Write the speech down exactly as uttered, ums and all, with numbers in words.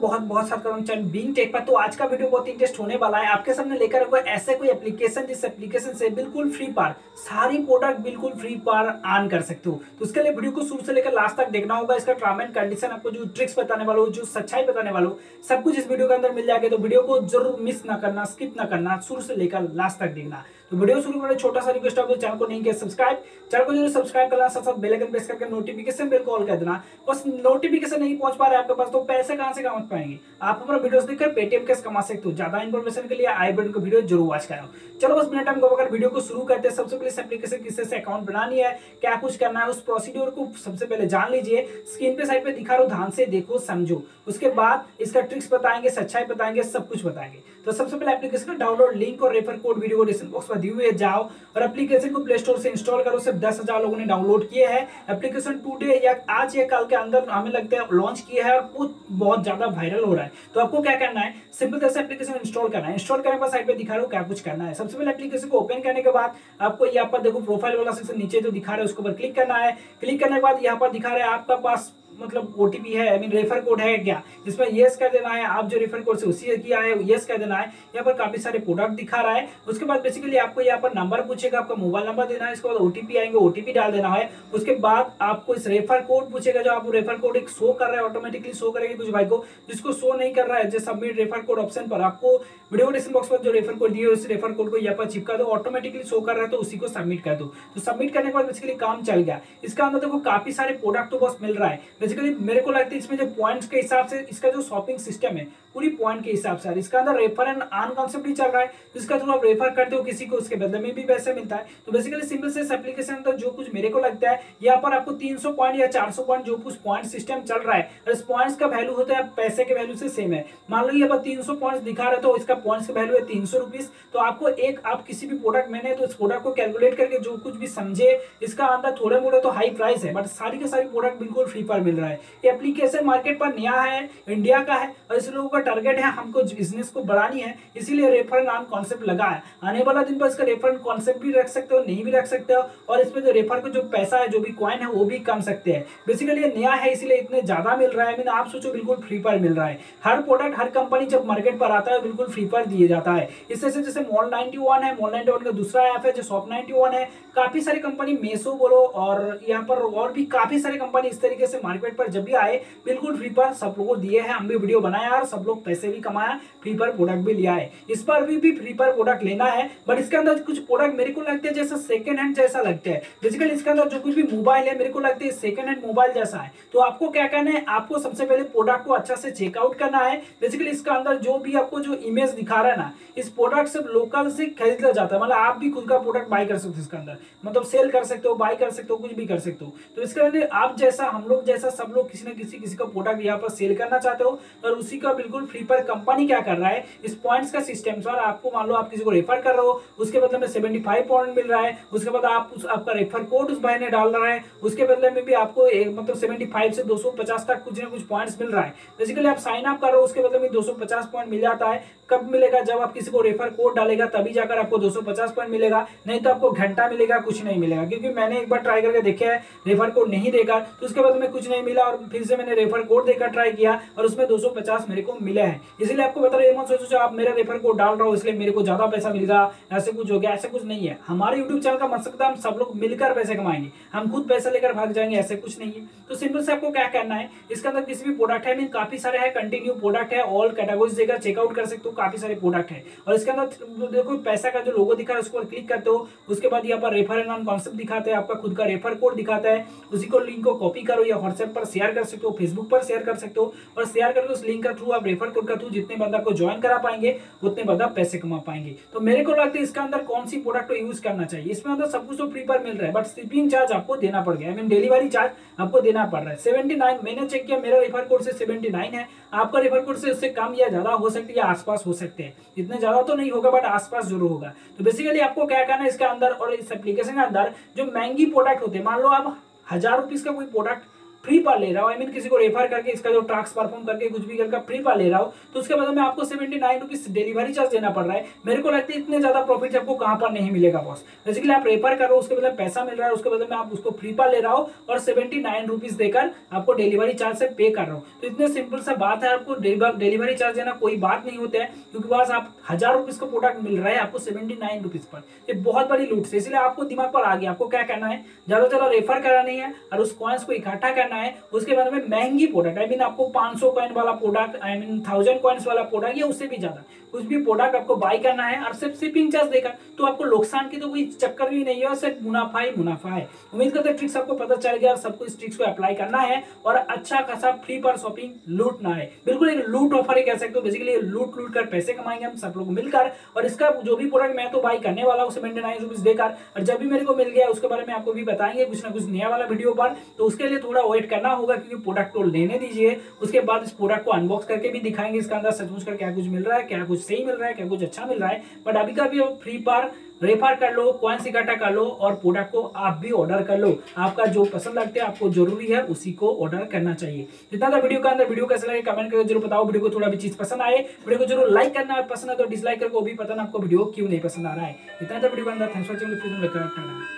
बहुत बहुत स्वागत करता हूं बीइंग टेक पर। तो आज का वीडियो बहुत इंटरेस्ट होने वाला है। आपके सामने लेकर कोई ऐसे कोई एप्लीकेशन जिस एप्लीकेशन से बिल्कुल फ्री पर सारी प्रोडक्ट बिल्कुल फ्री पर अर्न कर सकते हो। तो उसके लिए वीडियो को शुरू से लेकर लास्ट तक देखना होगा। इसका टर्म एंड कंडीशन आपको जो ट्रिक्स बताने वाला हूँ, जो सच्चाई बताने वाला हूँ, सब कुछ इस वीडियो के अंदर मिल जाएगा। तो वीडियो को जरूर मिस ना करना, स्किप ना करना, शुरू से लेकर लास्ट तक देखना। तो वीडियो शुरू करने छोटा सा रिक्वेस्ट आपको चैनल को नहीं किया सब्सक्राइब, चैनल को जरूर सब्सक्राइब करना, साथ साथ बेल आइकन प्रेस करके नोटिफिकेशन बेल को ऑल कर देना। बस नोटिफिकेशन नहीं पहुंच पा रहा है आपके पास तो पैसे कहां से कमा पाएंगे आप? हमारा वीडियोस देखकर पेटीएम कैश कमा सकते हो। ज्यादा इन्फॉर्मेशन के लिए आई बटन को वीडियो जरूर वॉच करो। चलो बस बिना टाइम गवाकर वीडियो को शुरू करते हैं। सबसे पहले इस एप्लीकेशन किससे से अकाउंट बनानी है, क्या कुछ करना है, उस प्रोसीड्योर को सबसे पहले जान लीजिए। स्क्रीन पे साइड पे दिखा रहा हूं, ध्यान से देखो समझो। उसके बाद इसका ट्रिक्स बताएंगे, सच्चाई बताएंगे, सब कुछ बताएंगे। तो सबसे पहले एप्लीकेशन का डाउनलोड लिंक और refer code video description box में दिए हुए, जाओ और एप्लीकेशन को प्ले स्टोर से इंस्टॉल करो। सिर्फ दस हजार लोगों ने डाउनलोड किए हैं। एप्लीकेशन टुडे या आज या कल के अंदर हमें लगता है लॉन्च किया है और बहुत ज्यादा वायरल हो रहा है। तो आपको क्या करना है, सिंपल तरह से एप्लीकेशन इंस्टॉल करना है। इंस्टॉल करने के बाद साइड पे दिखा रहा हूं क्या कुछ करना है। सबसे पहले एप्लीकेशन को ओपन करने के बाद आपको यहाँ पर देखो प्रोफाइल वाला सेक्शन नीचे जो दिखा रहा है उसके ऊपर क्लिक करना है। क्लिक करने के बाद यहाँ पर दिखा रहा है आपका पास मतलब ओटीपी है, आई मीन रेफर कोड है क्या, इसमें यस कर देना है। आप जो रेफर कोड से उसी किया है यस कर देना है। यहाँ पर काफी सारे प्रोडक्ट दिखा रहा है। उसके बाद बेसिकली आपको यहाँ पर नंबर पूछेगा, आपका मोबाइल नंबर देना है। इसके बाद ओटीपी आएंगे, ओटीपी डाल देना है। उसके बाद आपको इस रेफर कोड पूछेगा, जो आप रेफर कोड एक शो कर रहा है ऑटोमेटिकली शो करेंगे कुछ भाई को, जिसको शो नहीं कर रहा है जो सबमिट रेफर कोड ऑप्शन पर आपको वीडियो डिस्क्रिप्शन बॉक्स पर जो रेफर कोड दिए उस रेफर कोड को यहाँ पर चिपका दो। ऑटोमेटिकली शो कर रहा है तो उसी को सबमिट कर दो। तो सबमिट करने के बाद बेसिकली काम चल गया। इसका अंदर देखो काफी सारे प्रोडक्ट तो बस मिल रहा है। बेसिकली मेरे को लगता है इसमें जो पॉइंट्स के हिसाब से इसका जो शॉपिंग सिस्टम है पूरी पॉइंट के हिसाब से, इसका अंदर रेफर एंड अर्न कॉन्सेप्ट भी चल रहा है। जिसका थ्रू आप रेफर करते हो किसी को उसके बदले में भी पैसे मिलता है। तो बेसिकली सिंपल से एप्लीकेशन तो जो कुछ मेरे को लगता है यहाँ पर आपको तीन सौ पॉइंट या चार सौ पॉइंट जो कुछ पॉइंट सिस्टम चल रहा है और इस पॉइंट्स का वैल्यू होता है पैसे के वैल्यू से सेम है। मान लो यहाँ पर तीन सौ पॉइंट दिखा रहे तो इसका पॉइंट्स का वैल्यू है तीन सौ रुपीज। तो आपको एक आप किसी भी प्रोडक्ट मैंने तो इस प्रोडक्ट को कैलकुलेट करके जो कुछ भी समझे, इसका अंदर थोड़े मोड़े तो हाई प्राइस है बट सारी के सारी प्रोडक्ट बिल्कुल फ्री पर मिल रहा है। एप्लीकेशन मार्केट पर नया है, इंडिया का है और इस लोगों का टारगेट है हमको बिजनेस को बढ़ानी है, इसीलिए रेफर नाम कॉन्सेप्ट लगा है। आने वाला दिन पर इसका रेफर कॉन्सेप्ट भी रख सकते हो, नहीं भी रख सकते हो और इसमें जो रेफर को जो पैसा है जो भी कॉइन है वो भी कम सकते हैं। बेसिकली ये नया है इसलिए इतने ज्यादा मिल रहा है। मैंने आप सोचो बिल्कुल फ्री पर मिल रहा है। हर प्रोडक्ट हर कंपनी जब मार्केट पर आता है बिल्कुल फ्री पर दिए जाता है। इससे जैसे मॉल नाइनटी वन है, मॉल नाइनटी वन का दूसरा ऐप है जो शॉप नाइनटी वन है। काफी सारी कंपनी मेसो बोलो और यहाँ पर और भी काफी सारी कंपनी इस तरीके से मार्केट पर जब भी आए बिल्कुल फ्री पर सब लोगों को दिए हैं। हम भी वीडियो बनाया और सब लोग पैसे भी कमाया, फ्री पर प्रोडक्ट भी लिया है। इस पर भी, भी फ्री पर प्रोडक्ट लेना है बट इसके अंदर कुछ प्रोडक्ट मेरे को लगते हैं जैसा सेकंड हैंड जैसा लगता है। बेसिकली इसके अंदर जो कुछ भी मोबाइल है मेरे को लगता है सेकंड हैंड मोबाइल जैसा है। तो आपको क्या करना है, आपको सबसे पहले प्रोडक्ट को अच्छा से चेकआउट करना है। बेसिकली इसका अंदर जो भी आपको जो इमेज दिखा रहा है ना, इस प्रोडक्ट से लोकल से खरीदा जाता है। मतलब आप भी खुद का प्रोडक्ट बाय कर सकते हो, इसके अंदर मतलब सेल कर सकते हो, बाय कर सकते हो, कुछ भी कर सकते हो। तो इसके अंदर आप जैसा हम लोग जैसा सब लोग किसी ना किसी किसी का प्रोडक्ट यहाँ पर सेल करना चाहते हो और उसी का बिल्कुल फ्री पर कंपनी क्या कर रहा है इस पॉइंट्स का सिस्टम सर। आपको मान लो आप किसी को रेफर कर रहे हो, उसके बदले में पचहत्तर पॉइंट मिल रहा है। उसके बाद आप उस आपका रेफर कोड उस भाई ने डाल रहा है, उसके बदले में भी आपको एक मतलब पचहत्तर से दो सौ पचास तक कुछ ना कुछ पॉइंट्स मिल रहा है। बेसिकली आप साइन अप कर रहे हो उसके बदले में दो सौ पचास पॉइंट मिल जाता है। कब मिलेगा, जब आप किसी को रेफर कोड डालेगा तभी जाकर आपको दो सौ पचास पॉइंट मिलेगा, नहीं तो आपको घंटा मिलेगा, कुछ नहीं मिलेगा। क्योंकि मैंने एक बार ट्राई करके देखा है, रेफर कोड नहीं देगा तो उसके बाद में कुछ नहीं मिला और फिर से मैंने रेफर कोड देकर ट्राई किया और उसमें दो सौ पचास मेरे को मिले हैं। इसलिए आपको बता रहा हूं सोचो आप मेरा रेफर कोड डाल रहा हो इसलिए मेरे को ज्यादा पैसा मिलेगा, ऐसे कुछ हो गया, ऐसे कुछ नहीं है। हमारे यूट्यूब चैनल का मकसद हम सब लोग मिलकर पैसे कमाएंगे, हम खुद पैसा लेकर भाग जाएंगे, ऐसे कुछ नहीं है। तो सिंपल से आपको क्या करना है, इसके अंदर किसी भी प्रोडक्ट है, मीन काफी सारे है, कंटिन्यू प्रोडक्ट है, ऑल कैटेगरीज देकर चेकआउट कर सकते हो, काफी सारे प्रोडक्ट है। और इसके अंदर देखो पैसा का जो लोगो दिखा है उसको क्लिक करते हो, उसके बाद यहाँ पर रेफर नाम कॉन्सेप्ट दिखाते हैं, आपका खुद का रेफर कोड दिखाता है। उसी को लिंक को कॉपी करो या व्हाट्सएप पर शेयर कर सकते हो, फेसबुक पर शेयर कर सकते हो और शेयर करके उस लिंक का थ्रू आप रेफर कोड का थ्रू जितने बंदा को ज्वाइन करा पाएंगे उतने बंदा पैसे कमा पाएंगे। तो मेरे को लगता है इसका अंदर कौन सी प्रोडक्ट को यूज करना चाहिए। इसमें अंदर सब कुछ तो फ्री पर मिल रहा है बट शिपिंग चार्ज आपको देना पड़ गया, आई मीन डिलीवरी चार्ज आपको देना पड़ रहा है। सेवेंटी नाइन मैंने चेक किया, मेरा रेफर कोड से सेवेंटी नाइन है, आपका रेफर कोड से उससे कम या ज्यादा हो सकती है, आसपास हो सकते हैं, इतने ज्यादा तो नहीं होगा बट आसपास जरूर होगा। तो बेसिकली आपको क्या करना है इसके अंदर और इस एप्लीकेशन के अंदर जो महंगी प्रोडक्ट होते हैं, मान लो आप हजार रुपीज का कोई प्रोडक्ट फ्री पर ले रहा हूँ, आई मीन किसी को रेफर करके इसका जो टास्क परफॉर्म करके कुछ भी करके फ्री पर ले रहा हूँ, तो उसके बाद में आपको seventy nine rupees delivery charge देना पड़ रहा है। मेरे को लगता है इतने ज्यादा प्रॉफिट आपको कहाँ पर नहीं मिलेगा बॉस। बेसिकली आप रेफर कर रहे हो उसके मतलब पैसा मिल रहा है, उसके बदले में आप उसको फ्री पर ले रहा हो और सेवेंटी नाइन रुपीज देकर आपको डिलीवरी चार्ज से पे कर रहा हूँ। तो इतने सिंपल सा बात है, आपको डिलीवरी चार्ज देना कोई बात नहीं होता है, क्योंकि बस आप हजार रुपीज का प्रोडक्ट मिल रहा है आपको सेवेंटी नाइन रुपीज पर। ये बहुत बड़ी लूट है, इसलिए आपको दिमाग पर आ गया आपको क्या करना है, ज्यादा ज्यादा रेफर करानी है और उस कॉइन्स को इकट्ठा करना है। उसके बाद में महंगी प्रोडक्ट आई मीन आपको पाँच सौ कॉइन वाला product I mean thousand coins वाला प्रोडक्ट या उससे भी ज्यादा कुछ भी प्रोडक्ट आपको बाय करना है और सिर्फ शिपिंग चार्ज देकर, तो आपको नुकसान की तो कोई चक्कर भी नहीं है, सिर्फ मुनाफा ही मुनाफा है। उम्मीद करते ट्रिक्स आपको पता चल गया और सबको इस ट्रिक्स को अप्लाई करना है और अच्छा खासा फ्री पर शॉपिंग लूटना है। बिल्कुल एक लूट ऑफर ही कह सकते हो, बेसिकली लूट लूट कर पैसे कमाएंगे हम सब लोग मिलकर। और इसका जो भी प्रोडक्ट मैं तो बाय करने वाला हूँ सेवेंटी नाइन रुपीज देकर, और जब भी मेरे को मिल गया उसके बारे में आपको भी बताएंगे कुछ ना कुछ नया वाला वीडियो पर। तो उसके लिए थोड़ा वेट करना होगा क्योंकि प्रोडक्ट को लेने दीजिए, उसके बाद इस प्रोडक्ट को अनबॉक्स करके भी दिखाएंगे इसका अंदर सचमुच कर क्या कुछ मिल रहा है, क्या कुछ सही मिल रहा है, क्या कुछ अच्छा मिल रहा है। बट अभी का भी फ्री पर रेफर कर लो, कॉइन्स इकट्ठा कर लो और प्रोडक्ट को आप भी ऑर्डर कर लो, आपका जो पसंद लगता है आपको जरूरी है उसी को ऑर्डर करना चाहिए। जितना था वीडियो का अंदर वीडियो कैसे लगे कमेंट करके जरूर बताओ, वीडियो को थोड़ा भी चीज पसंद आए वीडियो को जरूर लाइक करना और पसंद है तो डिसलाइक करके वो भी पता ना आपको वीडियो क्यों नहीं पसंद आ रहा है। जितना था वीडियो का अंदर थैंक्स फॉर वॉचिंग।